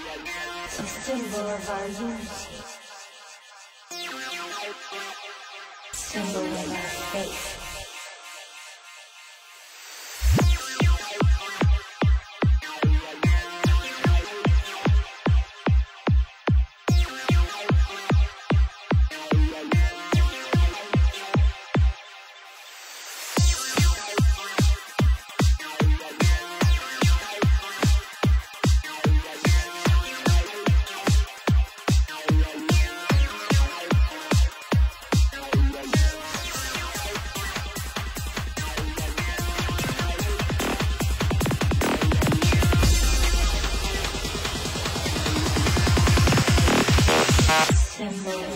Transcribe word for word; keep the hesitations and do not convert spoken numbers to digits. a symbol of our unity, symbol of our faith. Symbol.